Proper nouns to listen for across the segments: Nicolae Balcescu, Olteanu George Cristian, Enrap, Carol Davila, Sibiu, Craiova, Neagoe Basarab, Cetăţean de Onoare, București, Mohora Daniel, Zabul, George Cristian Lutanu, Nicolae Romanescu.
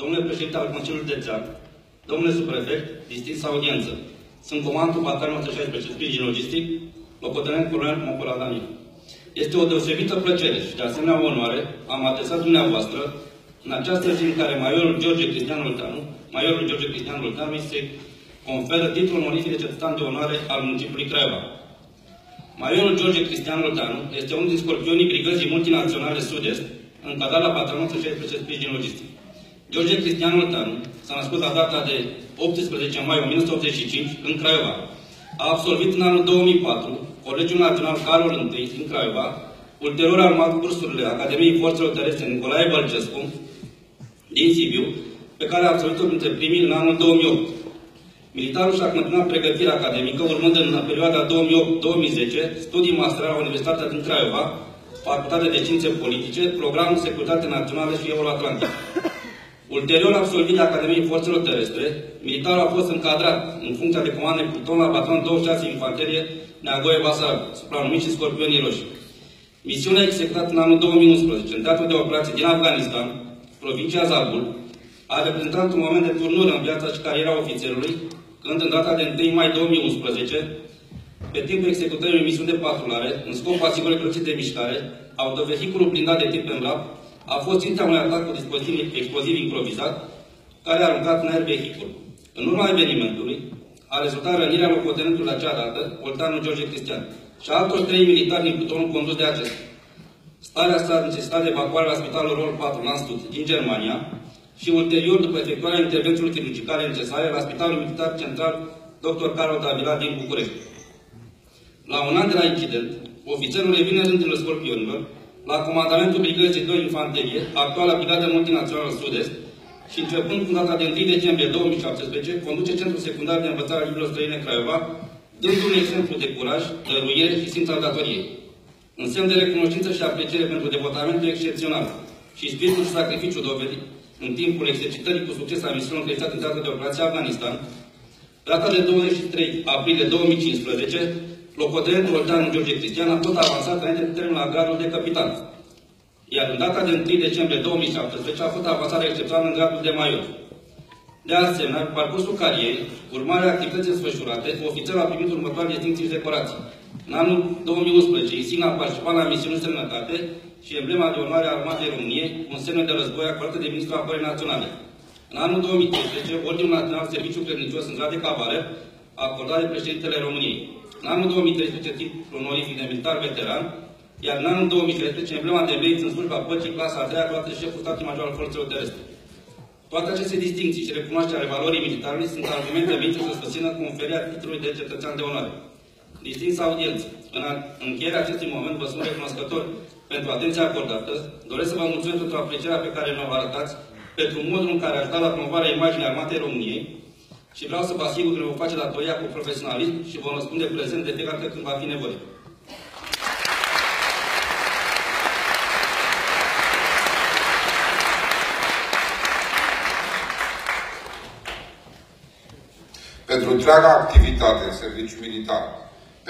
domnule președinte al Consiliului de Țean, domnule subprefect, distinsă audiență, sunt comandul Patronul 116 Sprijin Logistic, locotenent colonel Mohora Daniel. Este o deosebită plăcere și de asemenea onoare am adresat dumneavoastră în această zi în care Maiorul George Cristian Lutanu îi se conferă titlul onorific de Cetăţean de Onoare al municipiului Craiova. Maiorul George Cristian Lutanu este unul din scorpionii brigăzii multinaționale Sud-Est, încadrat la Patronul 116 Sprijin Logistic. George Cristian Lutanu s-a născut la data de 18 mai 1985 în Craiova. A absolvit în anul 2004 Colegiul Național Carol I din Craiova, ulterior a urmat cursurile Academiei Forțelor Terestre Nicolae Balcescu din Sibiu, pe care a absolvit-o printre primii în anul 2008. Militarul și-a continuat pregătirea academică, urmând în perioada 2008-2010 studii masterale la Universitatea din Craiova, Facultatea de Științe Politice, Programul Securitate Națională și Euroatlantic. Ulterior absolvirea Academiei Forțelor Terestre, militarul a fost încadrat în funcția de comandă de pluton la Batalionul 26 Infanterie Neagoe Basarab, supranumit și Scorpionii Roșii. Misiunea executată în anul 2011 în teatrul de operații din Afganistan, provincia Zabul, a reprezentat un moment de turnură în viața și cariera ofițerului, când în data de 1 mai 2011, pe timpul executării unei misiuni de patrulare, în scopul asigurării crucii de mișcare, autovehiculul blindat de tip Enrap a fost ținta unui atac cu dispozitiv exploziv improvizat, care a aruncat în aer vehicul. În urma evenimentului, a rezultat rănirea locotenentului la cea dată, Olteanu George Cristian, și altor 3 militari din plutonul condus de acesta. Starea s-a necesitat de evacuare la Spitalul Rol 4 la Stud, din Germania, și ulterior, după efectuarea intervențiilor chirurgicale necesare, la Spitalul Militar Central Dr. Carol Davila din București. La un an de la incident, ofițerul revine în rândul scorpionilor, la comandamentul Brigăzii 2 Infanterie, actuala Brigadă Multinațională Sud-Est, și începând cu data de 1 decembrie 2017, conduce Centrul Secundar de Învățare a Limbilor Străine Craiova, dând un exemplu de curaj, dăruire și simț al datoriei. În semn de recunoștință și apreciere pentru devotamentul excepțional și spiritul și sacrificiul dovedit în timpul exercitării cu succes a misiunilor încredințate în teatrul de operație Afganistan, data de 23 aprilie 2015, locotenentul Olteanu George Cristian a tot avansat înainte de termen la gradul de capitan, iar în data de 1 decembrie 2017 a fost avansat excepțional în gradul de maior. De asemenea, pe parcursul carierei, urmarea activității desfășurate, ofițerul a primit următoarele distincții și decorații. În anul 2011, ISIN a participat la misiuni semnătate și emblema de onoare a Armatei României, un semn de război acordată de Ministrul Apărării Naționale. În anul 2013, Ordinul Național Serviciu Credincios în grad de cavaler, acordat de președintele României. În anul 2013, titlul onorific de militar veteran, iar în anul 2013, emblema de beiț în slujba păcii, clasa a 3-a, acordată de șeful statului major al forțelor terestre. Toate aceste distincții și recunoașterea valorii militarului sunt argumente venite să susțină conferirea titlului de cetățean de onoare. Distinsă audiență, în încheierea acestui moment vă sunt recunoscător pentru atenția acordată, doresc să vă mulțumesc pentru aprecierea pe care ne-o arătați, pentru modul în care a ajutat la promovarea imaginii Armatei României și vreau să vă asigur că ne vom face datoria cu profesionalism și vom răspunde prezent de fiecare dată când va fi nevoie. Pentru întreaga activitate în serviciu militar,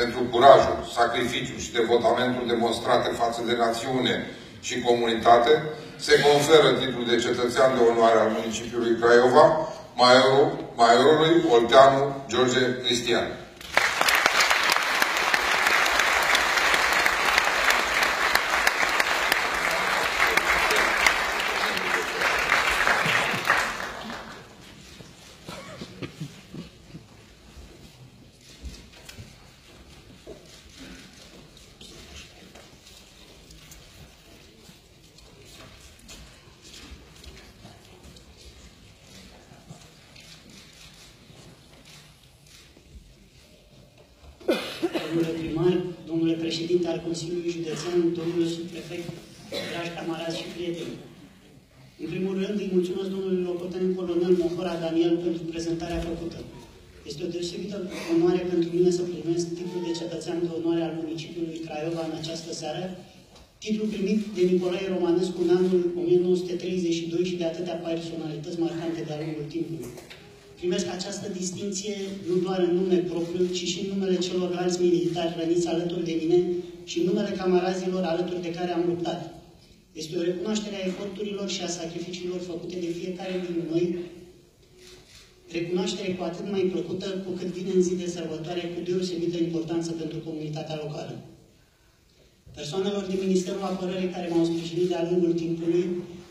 pentru curajul, sacrificiul și devotamentul demonstrate față de națiune și comunitate, se conferă titlul de cetățean de onoare al municipiului Craiova, maiorului Olteanu George Cristian. Domnule primar, domnule președinte al Consiliului Județean, domnule subprefect, dragi camarazi și prieteni. În primul rând, îi mulțumesc domnului locotenent colonel Mohora Daniel pentru prezentarea făcută. Este o deosebită onoare pentru mine să primesc titlul de cetățean de onoare al municipiului Craiova în această seară, titlul primit de Nicolae Romanescu în anul 1932 și de atâtea personalități marcante de-a lungul timpului. Primesc această distinție nu doar în nume propriu, ci și în numele celorlalți militari răniți alături de mine și în numele camarazilor alături de care am luptat. este o recunoaștere a eforturilor și a sacrificiilor făcute de fiecare din noi, recunoaștere cu atât mai plăcută cu cât vine în zi de sărbătoare cu deosebită importanță pentru comunitatea locală. Persoanelor din Ministerul Apărării care m-au sprijinit de-a lungul timpului,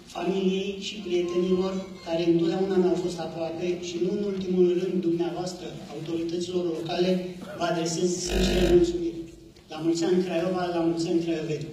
familiei și prietenilor care întotdeauna mi-au fost aproape și nu în ultimul rând dumneavoastră, autorităților locale, vă adresez sincere mulțumiri. La mulți ani Craiova, la mulți ani Craioveni!